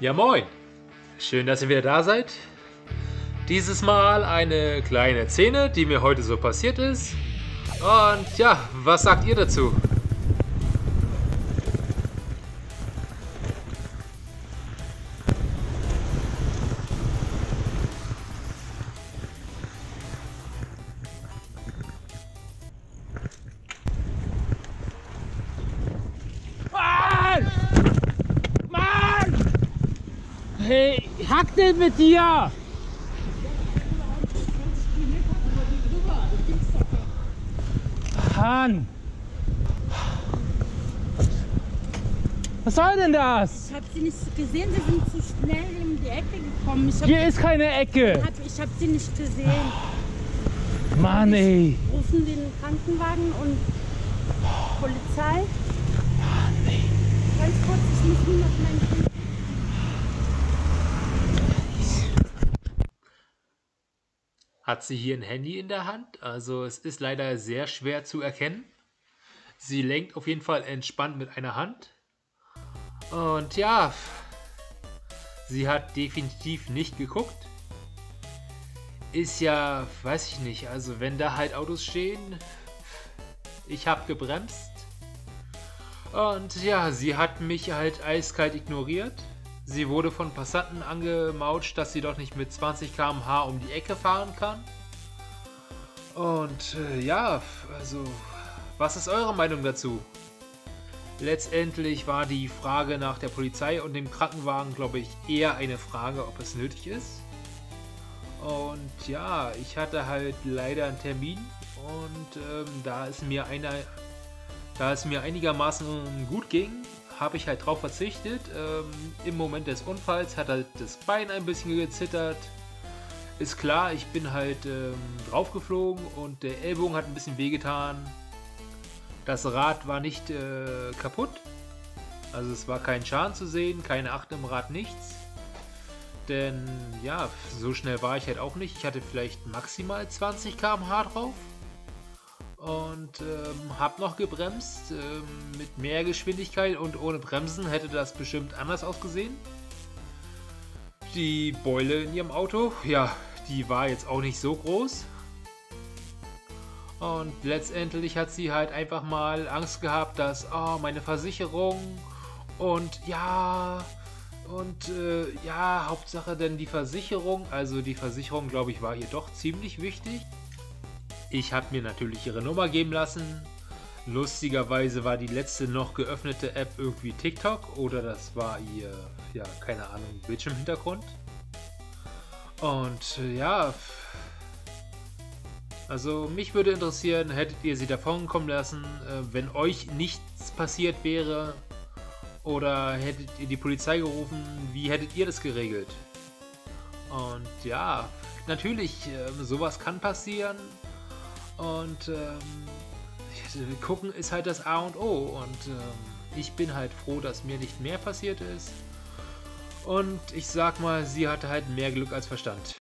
Ja moin, schön, dass ihr wieder da seid. Dieses Mal eine kleine Szene, die mir heute so passiert ist. Und ja, was sagt ihr dazu? Hey, hack den mit dir! Han! Was soll denn das? Ich hab sie nicht gesehen, sie sind zu schnell in die Ecke gekommen. Hier ist keine Ecke! Ich hab sie nicht gesehen. Mann ey! Wir rufen den Krankenwagen und Polizei. Mann ey! Ganz kurz, ich muss nur noch meinen Kind. Hat sie hier ein Handy in der Hand, also es ist leider sehr schwer zu erkennen. Sie lenkt auf jeden Fall entspannt mit einer Hand. Und ja, sie hat definitiv nicht geguckt. Ist ja, weiß ich nicht, also wenn da halt Autos stehen, ich habe gebremst. Und ja, sie hat mich halt eiskalt ignoriert. Sie wurde von Passanten angemautscht, dass sie doch nicht mit 20 km/h um die Ecke fahren kann. Und ja, also, was ist eure Meinung dazu? Letztendlich war die Frage nach der Polizei und dem Krankenwagen, glaube ich, eher eine Frage, ob es nötig ist. Und ja, ich hatte halt leider einen Termin und da es mir einigermaßen gut ging, habe ich halt drauf verzichtet. Im Moment des Unfalls hat halt das Bein ein bisschen gezittert. Ist klar, ich bin halt draufgeflogen und der Ellbogen hat ein bisschen wehgetan. Das Rad war nicht kaputt. Also es war kein Schaden zu sehen, keine Acht im Rad, nichts. Denn ja, so schnell war ich halt auch nicht. Ich hatte vielleicht maximal 20 km/h drauf. Und habe noch gebremst, mit mehr Geschwindigkeit und ohne Bremsen hätte das bestimmt anders ausgesehen. Die Beule in ihrem Auto, ja, die war jetzt auch nicht so groß. Und letztendlich hat sie halt einfach mal Angst gehabt, dass, oh, meine Versicherung und ja, Hauptsache denn die Versicherung, also die Versicherung, glaube ich, war ihr doch ziemlich wichtig. Ich habe mir natürlich ihre Nummer geben lassen. Lustigerweise war die letzte noch geöffnete App irgendwie TikTok oder das war ihr, ja, keine Ahnung, Bildschirmhintergrund. Und ja, also mich würde interessieren, hättet ihr sie davonkommen lassen, wenn euch nichts passiert wäre oder hättet ihr die Polizei gerufen, wie hättet ihr das geregelt? Und ja, natürlich, sowas kann passieren. Und gucken ist halt das A und O und ich bin halt froh, dass mir nicht mehr passiert ist und ich sag mal, sie hatte halt mehr Glück als Verstand.